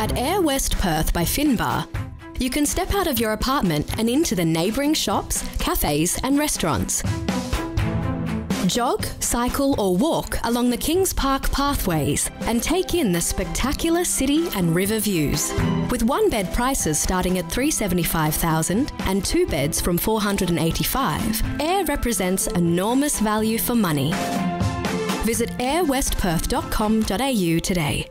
At Aire West Perth by Finbar, you can step out of your apartment and into the neighbouring shops, cafes and restaurants. Jog, cycle or walk along the Kings Park pathways and take in the spectacular city and river views. With one-bed prices starting at $375,000 and two beds from $485, Aire represents enormous value for money. Visit airwestperth.com.au today.